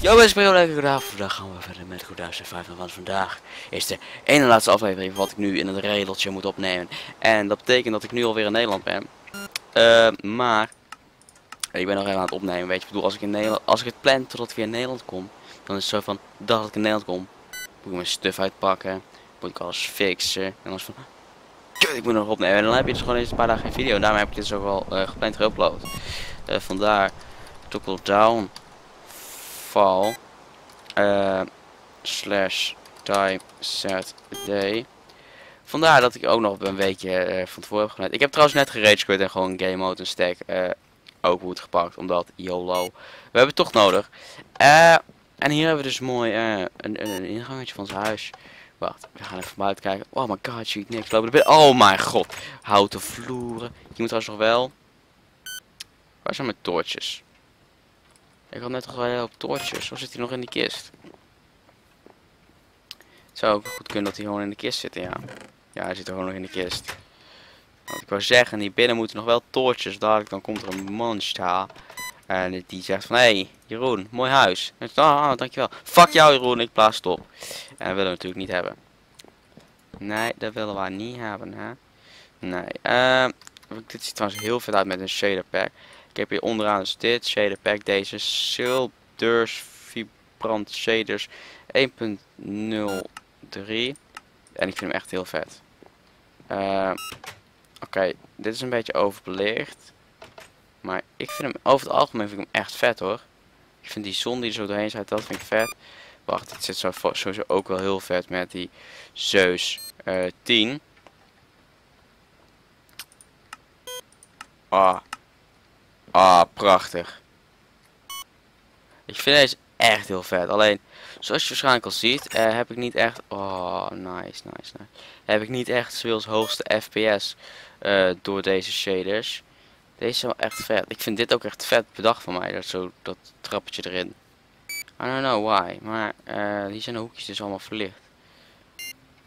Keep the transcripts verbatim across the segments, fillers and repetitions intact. Yo mensen, ik ben heel lekker Kodaaf. Vandaag gaan we verder met Kodaaf Games vijf. Want vandaag is de ene laatste aflevering wat ik nu in het redeltje moet opnemen. En dat betekent dat ik nu alweer in Nederland ben. Uh, maar ik ben nog even aan het opnemen, weet je. Ik bedoel, als ik, in Nederland, als ik het plan totdat ik weer in Nederland kom, dan is het zo van, dat ik in Nederland kom, moet ik mijn stuff uitpakken, moet ik alles fixen. En dan is het van, kut, ik moet nog opnemen. En dan heb je dus gewoon eens een paar dagen geen video. En daarom heb ik dit dus ook wel uh, gepland geüpload. Uh, vandaar, Toggle Down. Val uh, slash time set day. Vandaar dat ik ook nog een beetje uh, van tevoren heb gedaan. Ik heb trouwens net geragequit en gewoon game mode en stack uh, ook goed gepakt, omdat YOLO. We hebben het toch nodig. Uh, en hier hebben we dus mooi uh, een, een ingangetje van zijn huis. Wacht, we gaan even buiten kijken. Oh my god, je ziet niks lopen. Er oh mijn god, houten vloeren. Je moet trouwens nog wel. Waar zijn mijn toortjes? Ik had net nog wel heel op toortjes. Zo zit hij nog in die kist. Het zou ook goed kunnen dat hij gewoon in de kist zit, ja. Ja, hij zit er gewoon nog in de kist. Want ik wou zeggen, die binnen moeten nog wel toortjes. Dadelijk dan komt er een monster. En die zegt van, hé, hey, Jeroen, mooi huis. En ik dacht, ah, dankjewel. Fuck jou Jeroen, ik plaats het op. En dat willen we natuurlijk niet hebben. Nee, dat willen wij niet hebben, hè. Nee, uh, dit ziet trouwens heel vet uit met een shader pack. Ik heb hier onderaan dus dit shader pack, deze Silders Vibrant Shaders één punt nul drie. En ik vind hem echt heel vet. Uh, Oké, okay. Dit is een beetje overbelicht. Maar ik vind hem, over het algemeen vind ik hem echt vet hoor. Ik vind die zon die er zo doorheen zit, dat vind ik vet. Wacht, dit zit zo, sowieso ook wel heel vet met die Zeus uh, tien. Ah. Ah, prachtig. Ik vind deze echt heel vet. Alleen, zoals je waarschijnlijk al ziet, eh, heb ik niet echt... Oh, nice, nice, nice. Heb ik niet echt zoveel hoogste F P S uh, door deze shaders. Deze zijn wel echt vet. Ik vind dit ook echt vet bedacht van mij. Dat, zo, dat trappetje erin. I don't know why. Maar uh, hier zijn de hoekjes dus allemaal verlicht.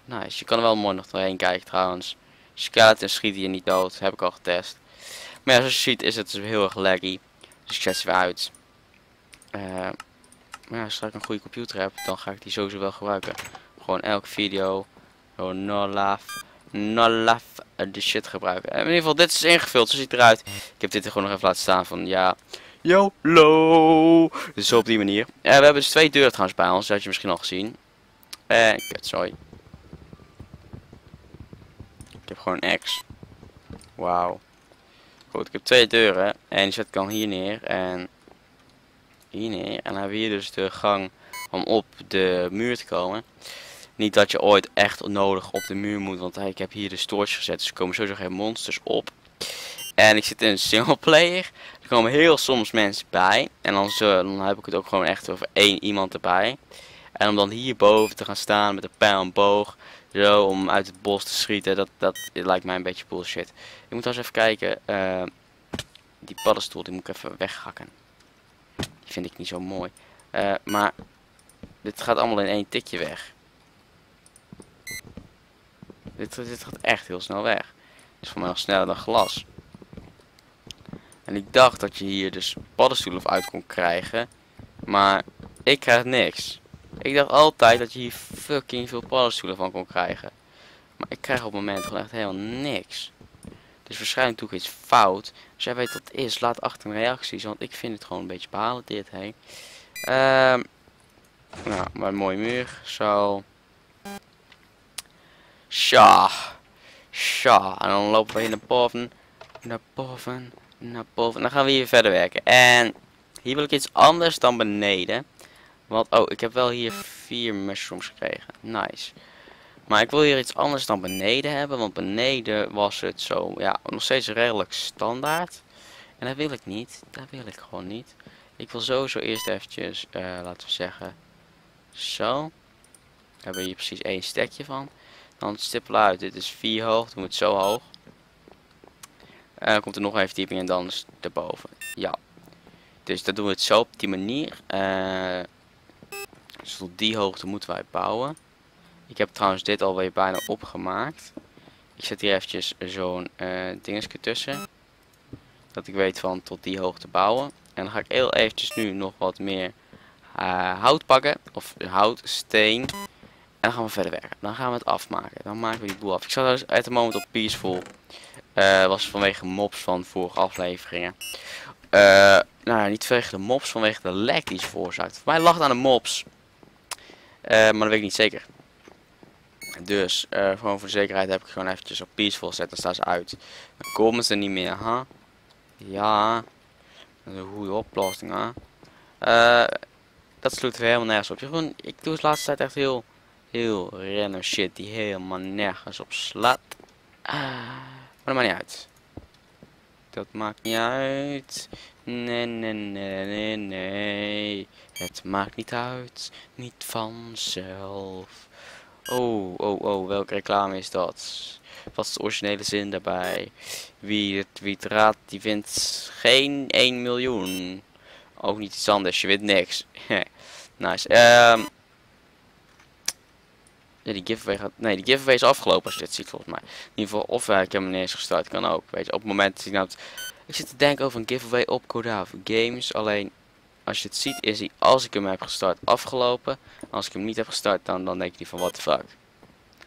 Nice. Je kan er wel mooi nog doorheen kijken trouwens. Skeleton schiet hier niet dood. Heb ik al getest. Maar ja, zoals je ziet is het dus heel erg laggy. Dus ik zet ze weer uit. Uh, maar ja, als ik een goede computer heb, dan ga ik die sowieso wel gebruiken. Gewoon elke video. Gewoon nolaf. Nolaf. Uh, de shit gebruiken. En in ieder geval, dit is ingevuld. Zo ziet het eruit. Ik heb dit er gewoon nog even laten staan van ja. YOLO. Dus zo op die manier. Uh, we hebben dus twee deuren trouwens bij ons. Dat had je misschien al gezien. En uh, kut, sorry. Ik heb gewoon een X. Wauw. Goed, ik heb twee deuren en die zet ik dan hier neer en hier neer. En dan hebben we hier dus de gang om op de muur te komen. Niet dat je ooit echt nodig op de muur moet, want hey, ik heb hier de storage gezet, dus er komen sowieso geen monsters op. En ik zit in een single player. Er komen heel soms mensen bij en dan, zo, dan heb ik het ook gewoon echt over één iemand erbij. En om dan hierboven te gaan staan met een pijl en boog, zo om uit het bos te schieten, dat, dat lijkt mij een beetje bullshit. Ik moet eens even kijken, uh, die paddenstoel die moet ik even weghakken. Die vind ik niet zo mooi. Uh, maar dit gaat allemaal in één tikje weg. Dit, dit gaat echt heel snel weg. Het is voor mij nog sneller dan glas. En ik dacht dat je hier dus paddenstoelen of uit kon krijgen, maar ik krijg niks. Ik dacht altijd dat je hier fucking veel paddenstoelen van kon krijgen. Maar ik krijg op het moment gewoon echt helemaal niks. Dus waarschijnlijk doe ik iets fout. Als jij weet wat het is, laat achter mijn reacties. Want ik vind het gewoon een beetje behalen dit, hé. Um, nou, maar een mooie muur. Zo. Sja. Sja. En dan lopen we hier naar boven. Naar boven. Naar boven. En dan gaan we hier verder werken. En hier wil ik iets anders dan beneden. Want, oh, ik heb wel hier vier mushrooms gekregen. Nice. Maar ik wil hier iets anders dan beneden hebben. Want beneden was het zo, ja, nog steeds redelijk standaard. En dat wil ik niet. Dat wil ik gewoon niet. Ik wil sowieso eerst eventjes, uh, laten we zeggen, zo. Daar hebben we hier precies één stekje van. Dan stippelen uit. Dit is vier hoog. Doen we het zo hoog. En dan komt er nog een verdieping en dan is het erboven. Ja. Dus dat doen we het zo op die manier. Eh... Uh, Dus tot die hoogte moeten wij bouwen. Ik heb trouwens dit alweer bijna opgemaakt. Ik zet hier eventjes zo'n uh, dingetje tussen. dat ik weet van tot die hoogte bouwen. En dan ga ik heel eventjes nu nog wat meer uh, hout pakken. Of hout, steen. En dan gaan we verder werken. Dan gaan we het afmaken. Dan maken we die boel af. Ik zat dus uit het moment op Peaceful. Uh, was vanwege mobs van vorige afleveringen. Uh, nou ja, niet vanwege de mobs. Vanwege de lag die is veroorzaakt. Voor mij lag het aan de mobs. Uh, maar dat weet ik niet zeker. Dus, uh, gewoon voor de zekerheid heb ik gewoon eventjes op Peaceful gezet. Dan staan ze uit. Dan komen ze niet meer. Huh? Ja. Dat is een goede oplossing, hè. Uh, dat sloot er helemaal nergens op. Jeroen, ik doe het de laatste tijd echt heel, heel random shit die helemaal nergens op slaat. Uh, maar dat maakt niet uit. Dat maakt niet uit. Nee, nee, nee, nee, nee. Het maakt niet uit. Niet vanzelf. Oh, oh, oh, welke reclame is dat? Wat is de originele zin daarbij? Wie het, wie het raadt, die wint geen één miljoen. Ook niet iets anders, je wint niks. Nice. Um, ja, die giveaway gaat... Nee, die giveaway is afgelopen als je dit ziet, volgens mij. In ieder geval, of uh, ik heb hem niet eens gestart, kan ook. Weet je, op het moment dat ik nou... Het, ik zit te denken over een giveaway op Kodaaf Games, alleen... Als je het ziet is hij, als ik hem heb gestart, afgelopen. Als ik hem niet heb gestart, dan, dan denk je van what the fuck.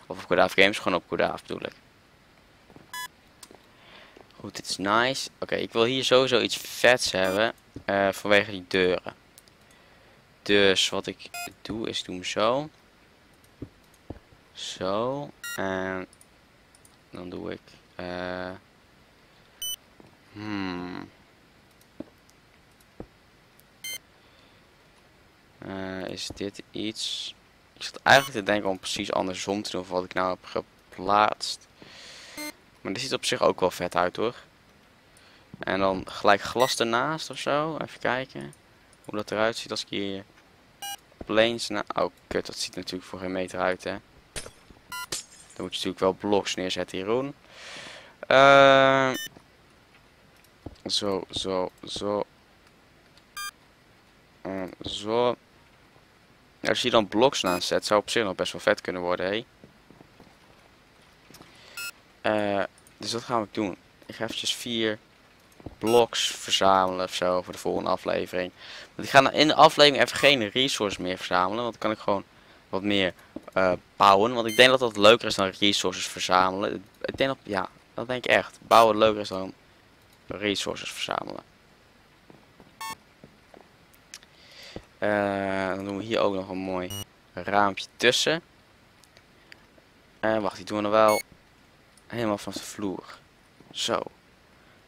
Of op Kodaaf Games, gewoon op Kodaaf bedoel ik. Goed, dit is nice. Oké, okay, ik wil hier sowieso iets vets hebben. Uh, vanwege die deuren. Dus wat ik doe is, ik doe hem zo. Zo. En dan doe ik... Uh, hmm... Uh, is dit iets? Ik zat eigenlijk te denken om precies andersom te doen van wat ik nou heb geplaatst. Maar dit ziet op zich ook wel vet uit hoor. En dan gelijk glas ernaast ofzo. Even kijken hoe dat eruit ziet als ik hier planes na... Oh kut, dat ziet natuurlijk voor geen meter uit hè. Dan moet je natuurlijk wel bloks neerzetten hieroen. Uh, zo, zo, zo. En zo. Als je dan bloks naast zet, zou op zich nog best wel vet kunnen worden, hé. Uh, dus dat gaan we doen. Ik ga eventjes vier bloks verzamelen ofzo voor de volgende aflevering. Want ik ga in de aflevering even geen resources meer verzamelen, want dan kan ik gewoon wat meer uh, bouwen. Want ik denk dat dat leuker is dan resources verzamelen. Ik denk dat, ja, dat denk ik echt. Bouwen leuker is dan resources verzamelen. Uh, dan doen we hier ook nog een mooi raampje tussen. En uh, wacht, die doen we nog wel helemaal vanaf de vloer. Zo.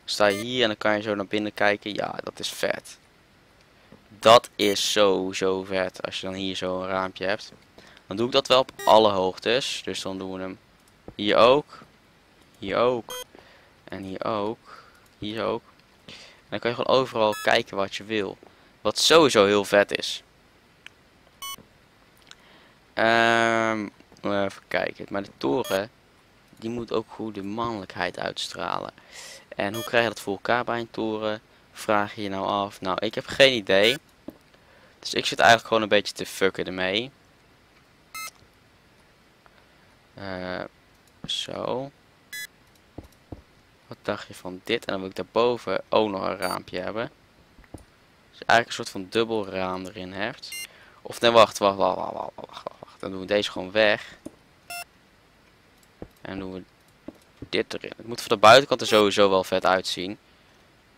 Sta je hier en dan kan je zo naar binnen kijken. Ja, dat is vet. Dat is sowieso vet als je dan hier zo een raampje hebt. Dan doe ik dat wel op alle hoogtes. Dus dan doen we hem hier ook. Hier ook. En hier ook. Hier ook. En dan kan je gewoon overal kijken wat je wil. Wat sowieso heel vet is. Um, even kijken. Maar de toren. Die moet ook goed de mannelijkheid uitstralen. En hoe krijg je dat voor elkaar bij een toren? Vraag je je nou af. Nou, ik heb geen idee. Dus ik zit eigenlijk gewoon een beetje te fucken ermee. Uh, zo. Wat dacht je van dit? En dan wil ik daarboven ook nog een raampje hebben. Dus eigenlijk een soort van dubbel raam erin hebt. Of nee, wacht, wacht, wacht, wacht, wacht, wacht, wacht. Dan doen we deze gewoon weg. En doen we dit erin. Het moet van de buitenkant er sowieso wel vet uitzien.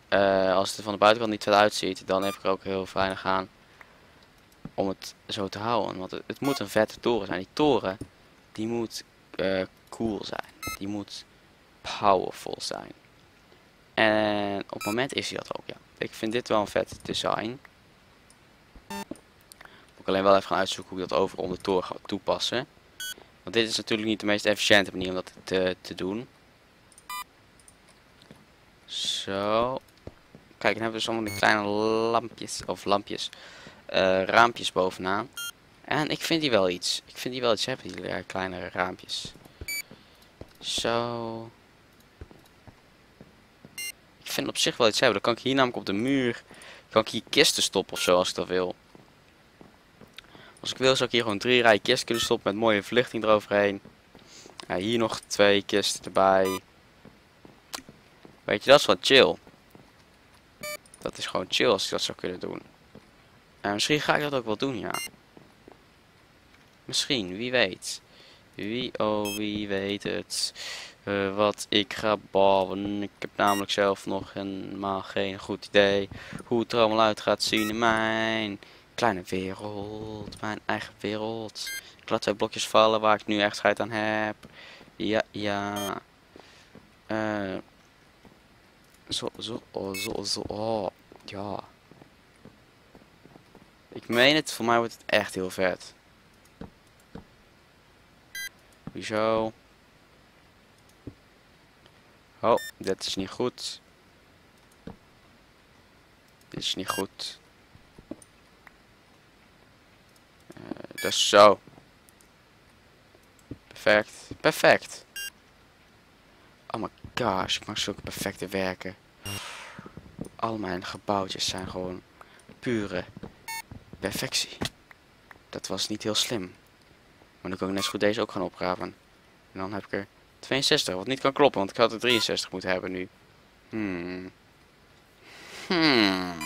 Uh, als het er van de buitenkant niet vet uitziet, dan heb ik er ook heel weinig aan om het zo te houden. Want het, het moet een vette toren zijn. Die toren, die moet uh, cool zijn. Die moet powerful zijn. En op het moment is hij dat ook, ja. Ik vind dit wel een vet design. Moet ik alleen wel even gaan uitzoeken hoe ik dat overal om de toren ga toepassen. Want dit is natuurlijk niet de meest efficiënte manier om dat te, te doen. Zo. Kijk, dan hebben we dus allemaal die kleine lampjes, of lampjes, uh, raampjes bovenaan. En ik vind die wel iets. Ik vind die wel iets hebben, die uh, kleinere raampjes. Zo. Ik vind op zich wel iets hebben. Dan kan ik hier namelijk op de muur, kan ik hier kisten stoppen ofzo als ik dat wil. Als ik wil zou ik hier gewoon drie rijen kisten kunnen stoppen met mooie verlichting eroverheen. Ja, hier nog twee kisten erbij. Weet je, dat is wel chill. Dat is gewoon chill als ik dat zou kunnen doen. En misschien ga ik dat ook wel doen, ja. Misschien, wie weet. Wie, oh, wie weet het. Uh, wat ik ga ballen. Ik heb namelijk zelf nog helemaal geen goed idee hoe het er allemaal uit gaat zien in mijn kleine wereld. Mijn eigen wereld. Ik laat twee blokjes vallen waar ik nu echt scheid aan heb. Ja, ja. Uh, zo, zo, oh, zo, zo, oh. Ja. Ik meen het, voor mij wordt het echt heel vet. Zo. Oh, dat is niet goed. Dit is niet goed. Uh, dat is zo. Perfect. Perfect. Oh my gosh, ik maak zulke perfecte werken. Al mijn gebouwtjes zijn gewoon pure perfectie. Dat was niet heel slim. Maar dan kan ik net zo goed deze ook gaan oprapen. En dan heb ik er tweeënzestig, wat niet kan kloppen, want ik had er drieënzestig moeten hebben nu. Hmm. Hmm.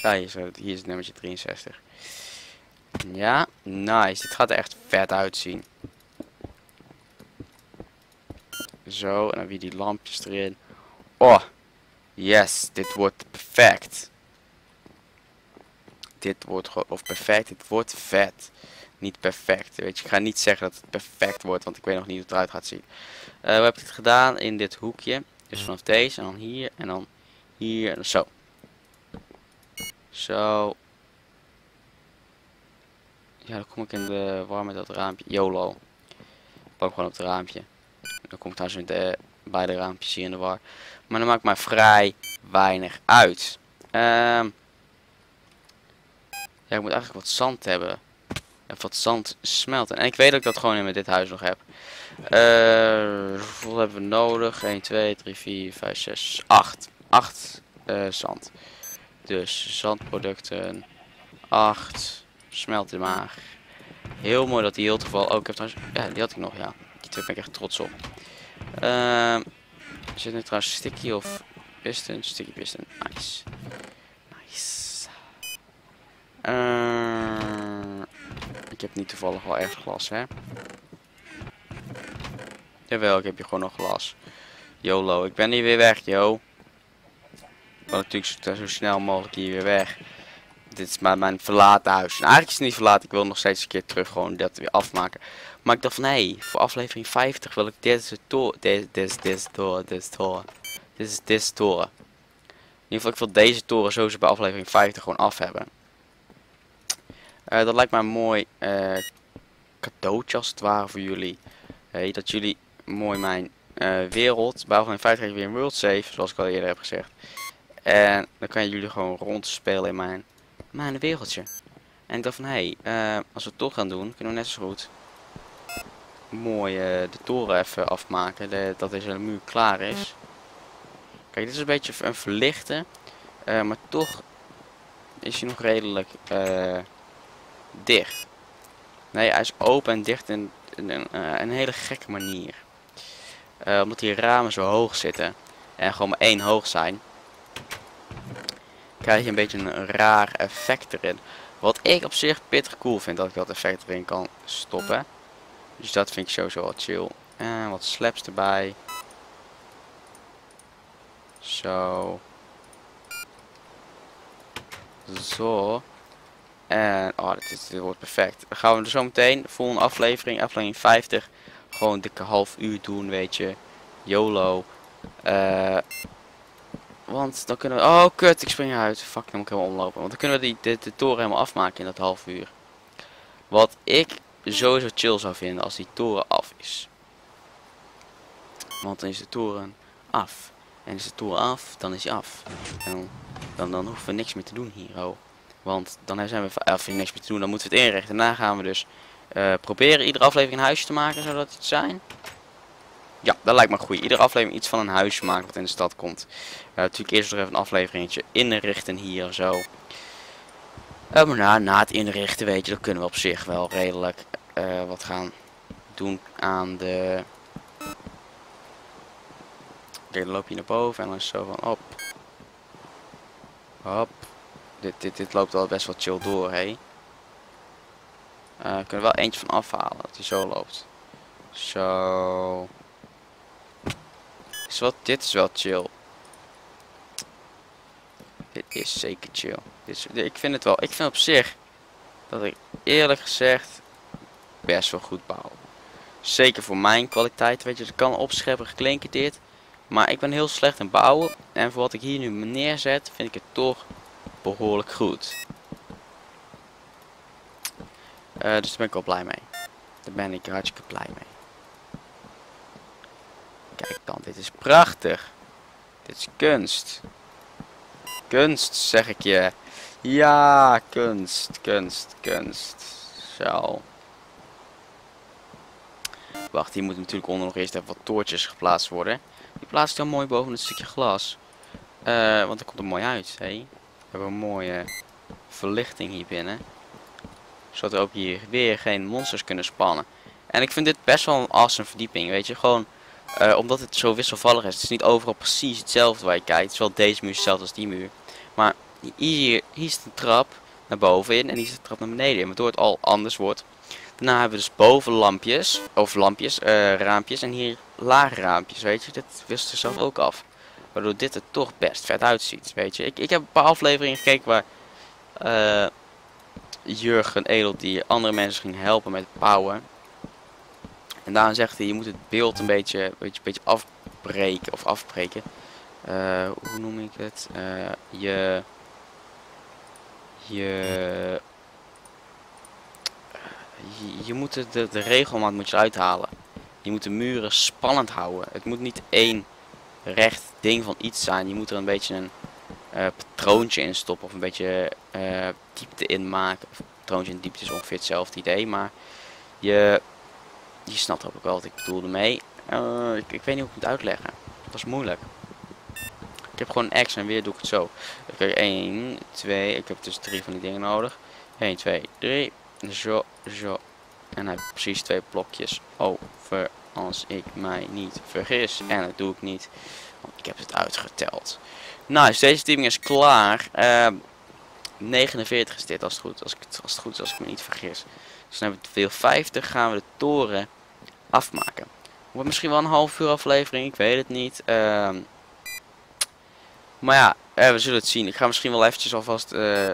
Ah, hier, is het, hier is het nummertje drieënzestig. Ja, nice. Dit gaat er echt vet uitzien. Zo, en dan weer die lampjes erin. Oh, yes, dit wordt perfect. Dit wordt gewoon, of perfect, dit wordt vet. Niet perfect, weet je. Ik ga niet zeggen dat het perfect wordt, want ik weet nog niet hoe het eruit gaat zien. Uh, we hebben het gedaan in dit hoekje. Dus vanaf deze, en dan hier, en dan hier, en dan zo. Zo. Ja, dan kom ik in de war met dat raampje. YOLO. Ik pak gewoon op het raampje. Dan kom ik trouwens met de, beide raampjes hier in de war. Maar dan maakt mij vrij weinig uit. Um, Ja, ik moet eigenlijk wat zand hebben. Even wat zand smelten. En ik weet dat ik dat gewoon in met dit huis nog heb. Uh, hoeveel hebben we nodig? één, twee, drie, vier, vijf, zes, acht. acht uh, zand. Dus zandproducten. acht. Smelt in de maag. Heel mooi dat die heel toeval. Oh, ik heb trouwens. Ja, die had ik nog, ja. Die twee ben ik echt trots op. Uh, zit nu trouwens sticky of piston? Sticky piston. Nice. Nice. Uh, ik heb niet toevallig wel echt glas, hè? Jawel, ik heb hier gewoon nog glas. YOLO, ik ben hier weer weg, yo. Ik wil natuurlijk zo, zo snel mogelijk hier weer weg. Dit is maar mijn verlaten huis. En eigenlijk is het niet verlaten, ik wil nog steeds een keer terug gewoon dat weer afmaken. Maar ik dacht van, hé, hey, voor aflevering vijftig wil ik deze toren, deze, deze, deze toren, deze toren. Dit is deze toren. In ieder geval, ik wil deze toren sowieso bij aflevering vijftig gewoon af hebben. Uh, dat lijkt mij een mooi uh, cadeautje als het ware voor jullie. Uh, dat jullie mooi mijn uh, wereld, bij in feite krijg je weer een world save, zoals ik al eerder heb gezegd. En dan kan jullie gewoon rondspelen in mijn, mijn wereldje. En ik dacht van, hé, hey, uh, als we het toch gaan doen, kunnen we net zo goed mooi uh, de toren even afmaken. De, dat deze muur klaar is. Kijk, dit is een beetje een verlichte, uh, maar toch is hij nog redelijk... Uh, dicht. Nee, hij is open en dicht in, in, in uh, een hele gekke manier. Uh, omdat die ramen zo hoog zitten. En gewoon maar één hoog zijn. Krijg je een beetje een raar effect erin. Wat ik op zich pittig cool vind. Dat ik dat effect erin kan stoppen. Dus dat vind ik sowieso wel chill. En wat slaps erbij. Zo. Zo. En, oh, dit, is, dit wordt perfect. Dan gaan we er zo meteen, volgende aflevering, aflevering vijftig, gewoon een dikke half uur doen, weet je. YOLO. Uh, want dan kunnen we, oh kut, ik spring eruit. Fuck, dan moet ik helemaal omlopen. Want dan kunnen we die, de, de toren helemaal afmaken in dat half uur. Wat ik sowieso chill zou vinden als die toren af is. Want dan is de toren af. En is de toren af, dan is hij af. En dan, dan, dan hoeven we niks meer te doen hier, oh. Want dan zijn we eh, er niks meer te doen, dan moeten we het inrichten. Daarna gaan we dus uh, proberen iedere aflevering een huisje te maken, zou dat het zijn? Ja, dat lijkt me goed. Iedere aflevering iets van een huisje maken wat in de stad komt. Uh, natuurlijk eerst nog even een afleveringetje inrichten hier of zo. Uh, maar na, na het inrichten, weet je, dan kunnen we op zich wel redelijk uh, wat gaan doen aan de... Oké, dan loop je naar boven en dan is zo van hop. Hop. Dit, dit, dit loopt wel best wel chill door, hé. We uh, kunnen wel eentje van afhalen, dat hij zo loopt. Zo. Is wat, dit is wel chill. Dit is zeker chill. Dit is, dit, ik vind het wel, ik vind op zich dat ik eerlijk gezegd best wel goed bouw. Zeker voor mijn kwaliteit, weet je, het kan opschepperig klinken dit. Maar ik ben heel slecht in bouwen en voor wat ik hier nu neerzet vind ik het toch behoorlijk goed. Uh, dus daar ben ik wel blij mee. Daar ben ik hartstikke blij mee. Kijk dan, dit is prachtig. Dit is kunst. Kunst, zeg ik je. Ja, kunst, kunst, kunst. Zo. Wacht, hier moeten natuurlijk onder nog eerst even wat toortjes geplaatst worden. Die plaats ik dan mooi boven het stukje glas. Uh, want dat komt er mooi uit, hé. We hebben een mooie verlichting hier binnen. Zodat we ook hier weer geen monsters kunnen spannen. En ik vind dit best wel een awesome verdieping, weet je. Gewoon, uh, omdat het zo wisselvallig is. Het is niet overal precies hetzelfde waar je kijkt. Het is wel deze muur hetzelfde als die muur. Maar hier, hier is de trap naar boven in en hier is de trap naar beneden in. Waardoor het al anders wordt. Daarna hebben we dus boven lampjes, of lampjes, uh, raampjes en hier lage raampjes, weet je. Dit wist er zelf ook af. Waardoor dit er toch best vet uitziet, weet je. Ik, ik heb een paar afleveringen gekeken waar uh, Jurgen Edel die andere mensen ging helpen met bouwen. En daarom zegt hij, je moet het beeld een beetje, een beetje, een beetje afbreken, of afbreken. Uh, hoe noem ik het? Uh, je... Je... Je moet de, de, de regelmaat moet je uithalen. Je moet de muren spannend houden. Het moet niet één recht ding van iets zijn. Je moet er een beetje een uh, patroontje in stoppen. Of een beetje uh, diepte in maken. Of patroontje en diepte is ongeveer hetzelfde idee. Maar je, je snapt ook wel wat ik bedoelde mee. Uh, ik, ik weet niet hoe ik het moet uitleggen. Dat is moeilijk. Ik heb gewoon een X en weer doe ik het zo. Ik heb één, twee. Ik heb dus drie van die dingen nodig. één, twee, drie. Zo, zo. En hij heeft precies twee blokjes over, als ik mij niet vergis. En dat doe ik niet, want ik heb het uitgeteld. Nou, nice, deze teaming is klaar. Uh, negenenveertig is dit, als het goed, als, ik, als het goed is, als ik me niet vergis. Dus dan hebben we deel vijftig, gaan we de toren afmaken. Wordt misschien wel een half uur aflevering, ik weet het niet. Uh, maar ja, uh, we zullen het zien. Ik ga misschien wel eventjes alvast uh, de,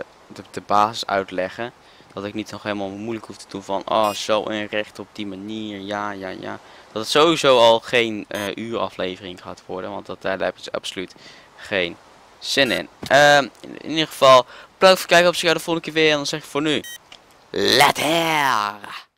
de basis uitleggen. Dat ik niet nog helemaal moeilijk hoef te doen van, oh zo inrichten op die manier, ja, ja, ja. Dat het sowieso al geen uh, uuraflevering gaat worden, want dat, uh, daar heb ik absoluut geen zin in. Uh, in, in ieder geval, bedankt voor het kijken, op zich de volgende keer weer en dan zeg ik voor nu, later!